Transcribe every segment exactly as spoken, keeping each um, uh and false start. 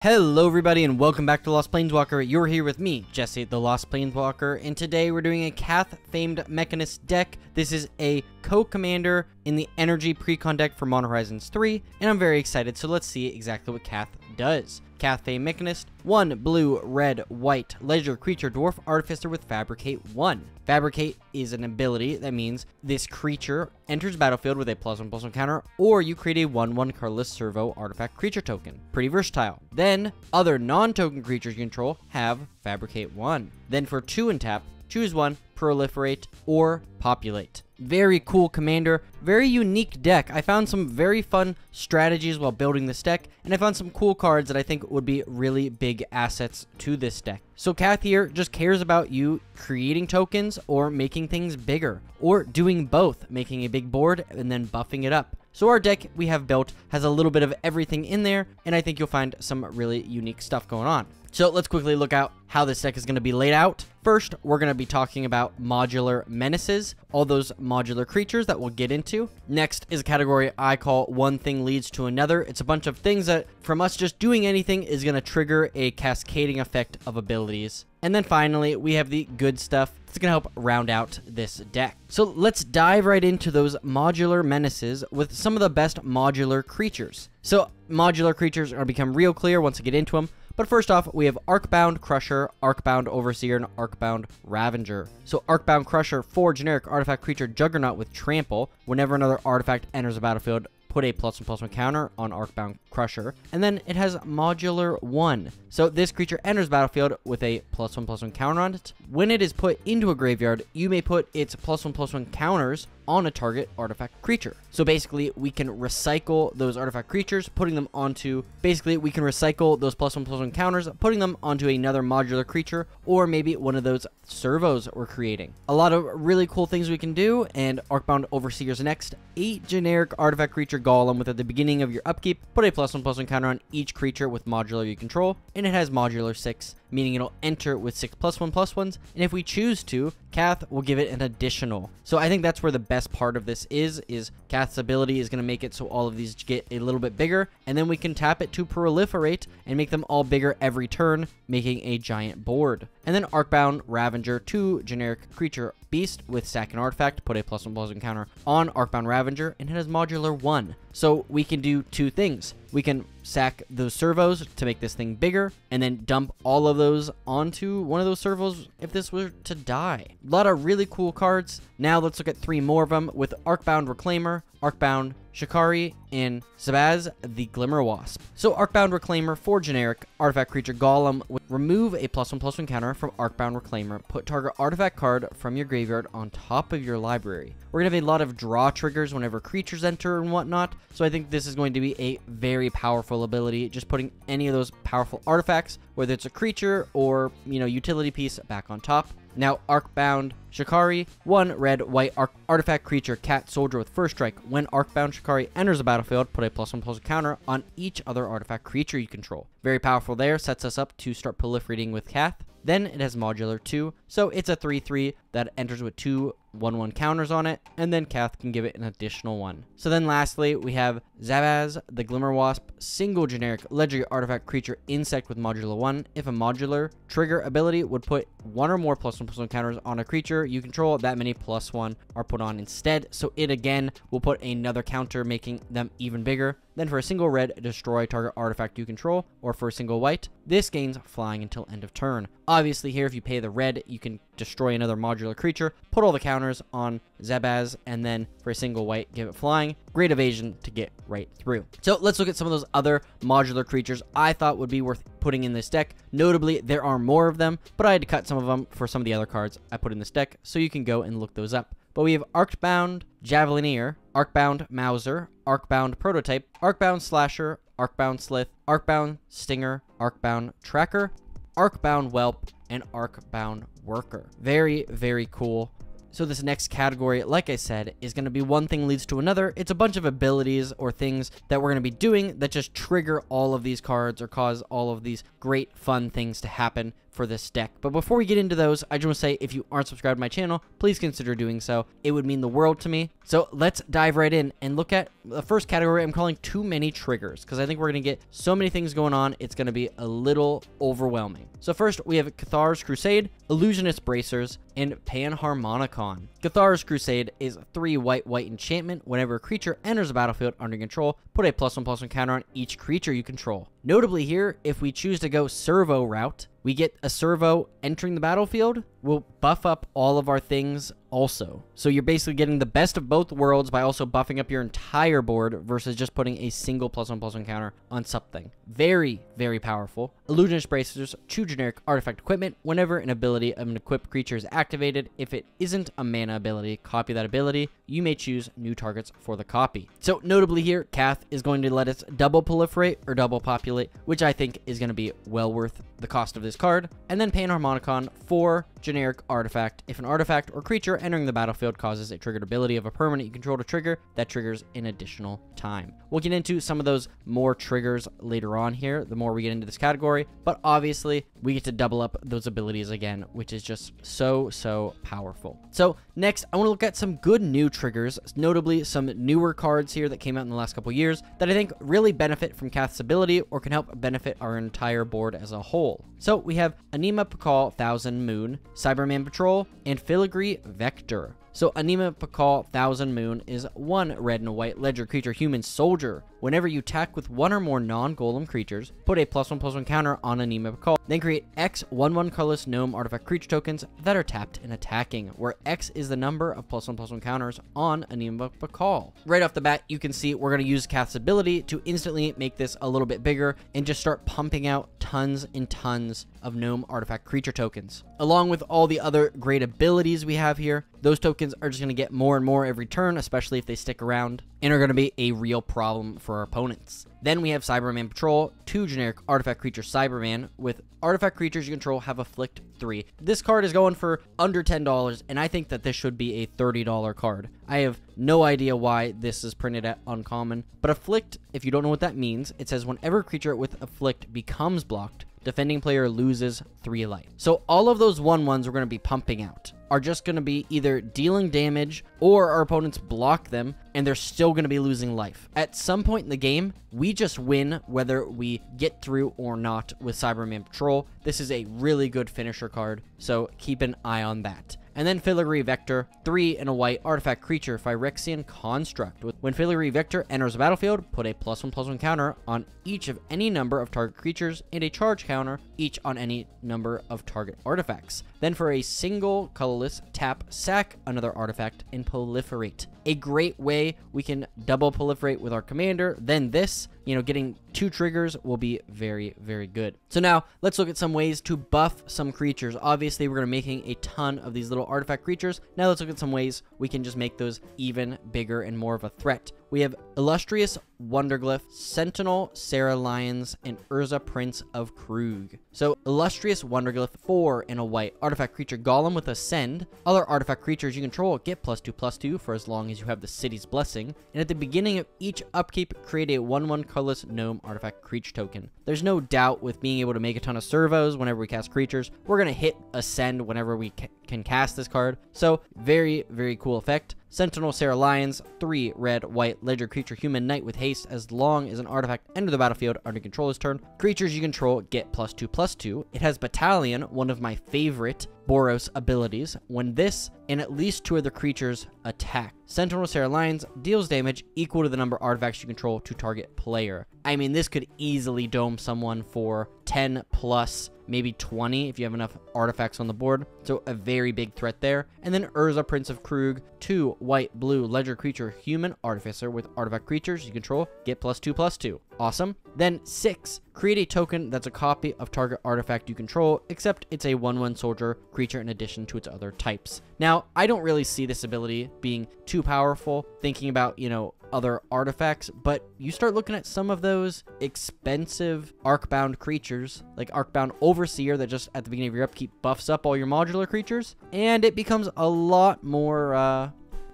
Hello everybody and welcome back to Lost Planeswalker. You're here with me, Jesse, the Lost Planeswalker, and today we're doing a Cayth Famed Mechanist deck. This is a co-commander in the Energy Precon deck for Modern Horizons three, and I'm very excited, so let's see exactly what Cayth does. Cayth Famed Mechanist, one blue, red, white, leisure, creature, dwarf, artificer with Fabricate one. Fabricate is an ability that means this creature enters battlefield with a plus one plus one counter, or you create a one one Carless Servo artifact creature token. Pretty versatile. Then, other non-token creatures you control have Fabricate one. Then for two and tap, choose one, proliferate, or populate. Very cool commander, very unique deck. I found some very fun strategies while building this deck, and I found some cool cards that I think would be really big assets to this deck. So Cayth here just cares about you creating tokens or making things bigger, or doing both, making a big board and then buffing it up. So our deck we have built has a little bit of everything in there, and I think you'll find some really unique stuff going on. So let's quickly look out how this deck is going to be laid out. First, we're going to be talking about modular menaces, all those modular creatures that we'll get into. Next is a category I call one thing leads to another. It's a bunch of things that from us just doing anything is going to trigger a cascading effect of abilities. And then finally, we have the good stuff. It's going to help round out this deck. So let's dive right into those modular menaces with some of the best modular creatures. So modular creatures are going to become real clear once we get into them. But first off, we have Arcbound Crusher, Arcbound Overseer, and Arcbound Ravager. So Arcbound Crusher, four generic artifact creature juggernaut with trample. Whenever another artifact enters the battlefield, put a plus one plus one counter on Arcbound Crusher, and then it has modular one. So this creature enters battlefield with a plus one plus one counter on it. When it is put into a graveyard, you may put its plus one plus one counters on a target artifact creature. So basically we can recycle those artifact creatures, putting them onto, basically we can recycle those plus one plus one counters, putting them onto another modular creature, or maybe one of those servos we're creating. A lot of really cool things we can do, and Arcbound Overseer's next. Eight generic artifact creature golem with at the beginning of your upkeep, put a plus one plus one counter on each creature with modular you control, and it has modular six, meaning it'll enter with six plus one plus ones, and if we choose to, Cayth will give it an additional. So I think that's where the best part of this is is Cayth's ability is going to make it so all of these get a little bit bigger, and then we can tap it to proliferate and make them all bigger every turn, making a giant board. And then Arcbound Ravager, two generic creature beast with sack and artifact, put a plus one plus one counter on Arcbound Ravager, and it has modular one. So we can do two things. We can sack those servos to make this thing bigger, and then dump all of those onto one of those servos if this were to die. A lot of really cool cards. Now let's look at three more of them with Arcbound Reclaimer, Arcbound Shikari, and Zabaz, the Glimmer Wasp. So Arcbound Reclaimer, four generic artifact creature golem with remove a plus one plus one counter from Arcbound Reclaimer. Put target artifact card from your graveyard on top of your library. We're gonna have a lot of draw triggers whenever creatures enter and whatnot, so I think this is going to be a very powerful ability, just putting any of those powerful artifacts, whether it's a creature or, you know, utility piece, back on top. Now Arcbound Shikari, one red white arc artifact creature cat soldier with first strike. When Arcbound Shikari enters the battlefield, put a plus one plus one counter on each other artifact creature you control. Very powerful there, sets us up to start proliferating with Cayth. Then it has modular two, so it's a three three that enters with two one one counters on it, and then Cayth can give it an additional one. So then lastly, we have Zabaz, the Glimmer Wasp, single generic legendary artifact creature insect with modular one. If a modular trigger ability would put one or more plus one plus one counters on a creature you control, that many plus one are put on instead. So it again will put another counter, making them even bigger. Then for a single red, destroy target artifact you control, or for a single white, this gains flying until end of turn. Obviously here, if you pay the red, you can destroy another modular creature, put all the counters on Zabaz, and then for a single white, give it flying. Great evasion to get right through. So let's look at some of those other modular creatures I thought would be worth putting in this deck. Notably, there are more of them, but I had to cut some of them for some of the other cards I put in this deck, so you can go and look those up. But we have Arcbound Javelineer, Arcbound Mauser, Arcbound Prototype, Arcbound Slasher, Arcbound Slith, Arcbound Stinger, Arcbound Tracker, Arcbound Whelp, and Arcbound Worker. Very, very cool. So this next category, like I said, is going to be one thing leads to another. It's a bunch of abilities or things that we're going to be doing that just trigger all of these cards or cause all of these great fun things to happen for this deck. But before we get into those, I just want to say if you aren't subscribed to my channel, please consider doing so. It would mean the world to me. So let's dive right in and look at the first category. I'm calling too many triggers because I think we're going to get so many things going on, it's going to be a little overwhelming. So first, we have Cathar's Crusade, Illusionist Bracers, and Panharmonicon. Cathar's Crusade is three white white enchantment. Whenever a creature enters a battlefield under control, put a plus one plus one counter on each creature you control. Notably here, if we choose to go servo route, we get a servo entering the battlefield. We'll buff up all of our things also. So you're basically getting the best of both worlds by also buffing up your entire board versus just putting a single plus one plus one counter on something. Very, very powerful. Illusionist Bracers, two generic artifact equipment. Whenever an ability of an equipped creature is activated, if it isn't a mana ability, copy that ability. You may choose new targets for the copy. So notably here, Cayth is going to let us double proliferate or double populate, which I think is going to be well worth the cost of this card. And then Panharmonicon, four generic artifact. If an artifact or creature entering the battlefield causes a triggered ability of a permanent you control to trigger, that triggers an additional time. We'll get into some of those more triggers later on here, the more we get into this category, but obviously we get to double up those abilities again, which is just so, so powerful. So next, I want to look at some good new triggers, notably some newer cards here that came out in the last couple years that I think really benefit from Cayth's ability or can help benefit our entire board as a whole. So we have Anim Pakal, Thousandth Moon, Cyberman Patrol, and Filigree Vector. So Anim Pakal, Thousandth Moon is one red and white ledger creature human soldier. Whenever you attack with one or more non-golem creatures, put a plus one plus one counter on Anim Pakal. Then create X one one colorless gnome artifact creature tokens that are tapped and attacking, where X is the number of plus one plus one counters on Anim Pakal. Right off the bat, you can see we're going to use Cayth's ability to instantly make this a little bit bigger and just start pumping out tons and tons of gnome artifact creature tokens. Along with all the other great abilities we have here, those tokens are just going to get more and more every turn, especially if they stick around, and are going to be a real problem for our opponents. Then we have Cyberman Patrol, two generic artifact creature Cyberman with artifact creatures you control have afflict three. This card is going for under ten dollars, and I think that this should be a thirty dollar card. I have no idea why this is printed at uncommon, but afflict, if you don't know what that means, it says whenever a creature with afflict becomes blocked, defending player loses three life. So all of those one ones we're going to be pumping out are just going to be either dealing damage or our opponents block them and they're still going to be losing life. At some point in the game, we just win whether we get through or not with Cyberman Patrol. This is a really good finisher card, so keep an eye on that. And then Filigree Vector, three and a white artifact creature, Phyrexian Construct. When Filigree Vector enters the battlefield, put a plus one plus one counter on each of any number of target creatures and a charge counter each on any number of target artifacts. Then for a single colorless tap, sack another artifact and proliferate. A great way we can double proliferate with our commander. Then this, you know, getting two triggers will be very, very good. So now let's look at some ways to buff some creatures. Obviously, we're going to be making a ton of these little artifact creatures. Now let's look at some ways we can just make those even bigger and more of a threat. We have Illustrious Wonderglyph, Sentinel Sarah Lyons, and Urza, Prince of Kroog. So Illustrious Wonderglyph, four and a white artifact creature golem with Ascend. Other artifact creatures you control get plus two plus two for as long as you have the city's blessing. And at the beginning of each upkeep, create a one one colorless gnome artifact creature token. There's no doubt with being able to make a ton of servos whenever we cast creatures, we're gonna hit Ascend whenever we ca can cast this card. So very, very cool effect. Sentinel Sarah Lyons, three red white ledger creature human knight with haste. As long as an artifact enters the battlefield under control this turn, creatures you control get plus two plus two. It has Battalion, one of my favorite Boros abilities. When this and at least two other creatures attack, Sentinel Sarah Lyons deals damage equal to the number of artifacts you control to target player. I mean, this could easily dome someone for ten plus, maybe twenty if you have enough artifacts on the board. So a very big threat there. And then Urza, Prince of Kroog, two white blue ledger creature human artificer with artifact creatures you control get plus two plus two. Awesome. Then six, create a token that's a copy of target artifact you control, except it's a one one soldier creature in addition to its other types. Now, I don't really see this ability being too powerful, thinking about, you know, other artifacts, but you start looking at some of those expensive Arcbound creatures, like Arcbound Overseer that just at the beginning of your upkeep buffs up all your modular creatures, and it becomes a lot more uh,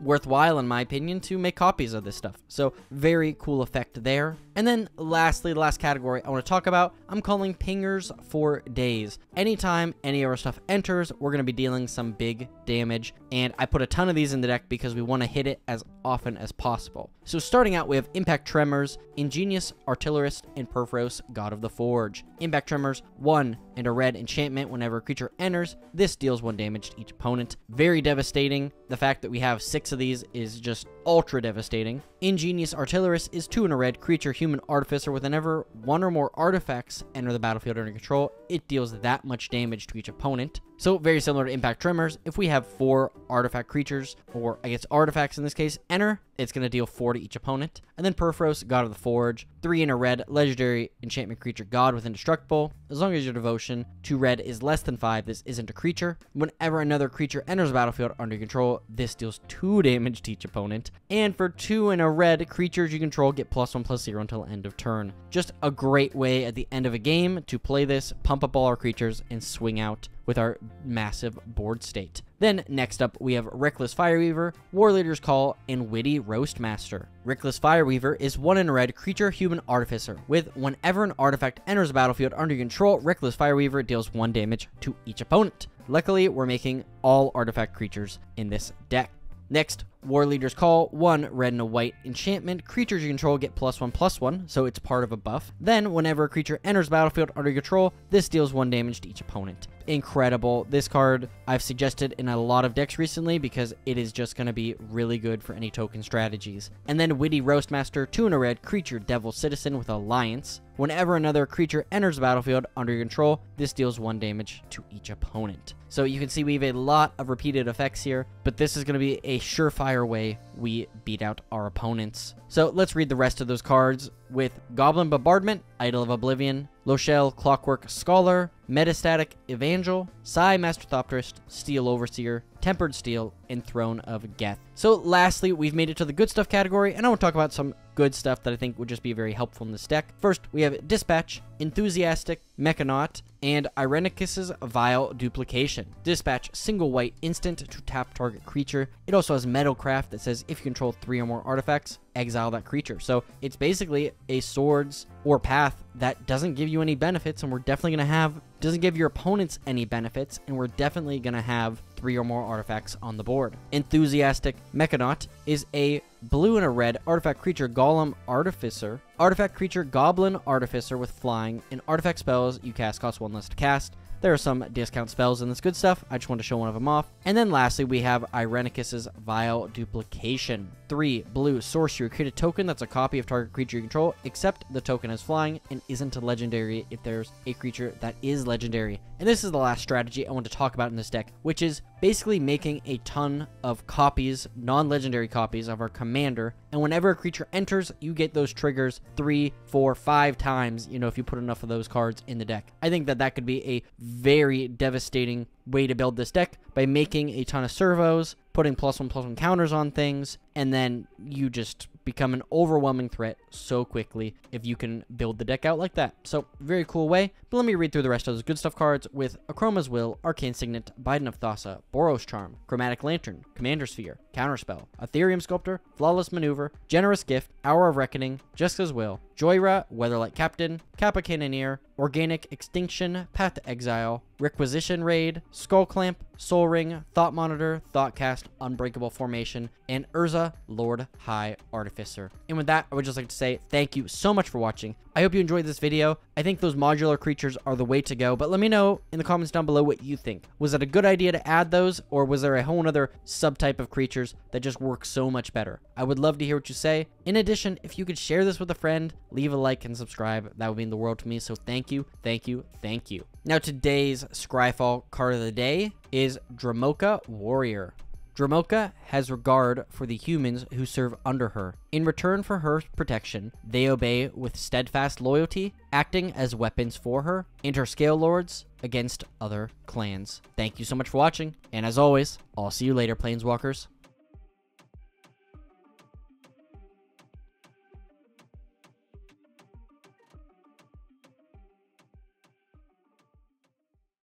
worthwhile, in my opinion, to make copies of this stuff. So very cool effect there. And then lastly, the last category I want to talk about, I'm calling pingers for days. Anytime any of our stuff enters, we're going to be dealing some big damage, and I put a ton of these in the deck because we want to hit it as often as possible. So starting out, we have Impact Tremors, Ingenious Artillerist, and Purphoros, God of the Forge. Impact Tremors, one and a red enchantment. Whenever a creature enters, this deals one damage to each opponent. Very devastating. The fact that we have six of these is just ultra devastating. Ingenious Artillerist is two and a red creature human artificer. Whenever one or more artifacts enter the battlefield under control, it deals that much damage to each opponent. So very similar to Impact Tremors, if we have four artifact creatures, or I guess artifacts in this case, enter, it's going to deal four to each opponent. And then Purphoros, God of the Forge, three in a red legendary enchantment creature god with indestructible. As long as your devotion to red is less than five, this isn't a creature. Whenever another creature enters the battlefield under control, this deals two damage to each opponent. And for two in a red, creatures you control get plus one plus zero until end of turn. Just a great way at the end of a game to play this, pump up all our creatures, and swing out with our massive board state. Then next up, we have Reckless Fireweaver, War Leader's Call, and Witty Roastmaster. Reckless Fireweaver is one in red creature human artificer with whenever an artifact enters the battlefield under your control, Reckless Fireweaver deals one damage to each opponent. Luckily, we're making all artifact creatures in this deck. Next, War Leader's Call, one red and a white enchantment. Creatures you control get plus one plus one, so it's part of a buff. Then, whenever a creature enters battlefield under your control, this deals one damage to each opponent. Incredible. This card I've suggested in a lot of decks recently because it is just going to be really good for any token strategies. And then Witty Roastmaster, two and a red creature devil citizen with alliance. Whenever another creature enters the battlefield under your control, this deals one damage to each opponent. So you can see we have a lot of repeated effects here, but this is going to be a surefire way we beat out our opponents. So let's read the rest of those cards with Goblin Bombardment, Idol of Oblivion, Lochel Clockwork Scholar, Metastatic Evangel, Psy Masterthopterist, Steel Overseer, Tempered Steel, and Throne of Geth. So lastly, we've made it to the good stuff category, and I want to talk about some good stuff that I think would just be very helpful in this deck. First, we have Dispatch, Enthusiastic Mechanaut, and Irenicus's Vile Duplication. Dispatch, single white instant to tap target creature. It also has Metalcraft that says if you control three or more artifacts, exile that creature. So it's basically a Swords or Path that doesn't give you any benefits, and we're definitely going to have, doesn't give your opponents any benefits, and we're definitely going to have three or more artifacts on the board. Enthusiastic Mechanaut is a blue and a red artifact creature golem artificer, artifact creature goblin artificer with flying, and artifact spells you cast cost one less to cast. There are some discount spells in this good stuff. I just wanted to show one of them off. And then lastly, we have Irenicus's Vile Duplication. Three blue sorcery, create a token that's a copy of target creature you control, except the token has flying and isn't a legendary if there's a creature that is legendary. And this is the last strategy I want to talk about in this deck, which is basically making a ton of copies, non-legendary copies of our commander. And whenever a creature enters, you get those triggers three, four, five times, you know, if you put enough of those cards in the deck. I think that that could be a very devastating way to build this deck by making a ton of servos, putting plus one plus one counters on things, and then you just become an overwhelming threat so quickly if you can build the deck out like that. So very cool way, but let me read through the rest of those good stuff cards with Achroma's Will, Arcane Signet, Biden of Thassa, Boros Charm, Chromatic Lantern, Commander Sphere, Counterspell, Aetherium Sculptor, Flawless Maneuver, Generous Gift, Hour of Reckoning, Jessica's Will, Joyra, Weatherlight Captain, Kappa Cannoneer, Organic Extinction, Path to Exile, Requisition Raid, Skull Clamp, Soul Ring, Thought Monitor, Thoughtcast, Unbreakable Formation, and Urza, Lord High Artificer. And with that, I would just like to say thank you so much for watching. I hope you enjoyed this video. I think those modular creatures are the way to go, but let me know in the comments down below what you think. Was it a good idea to add those, or was there a whole other subtype of creatures that just work so much better? I would love to hear what you say. In addition, if you could share this with a friend, leave a like and subscribe. That would mean the world to me, so thank you, thank you, thank you. Now, today's Scryfall card of the day is Dramoka Warrior. Dramoka has regard for the humans who serve under her. In return for her protection, they obey with steadfast loyalty, acting as weapons for her and her scale lords against other clans. Thank you so much for watching, and as always, I'll see you later, Planeswalkers.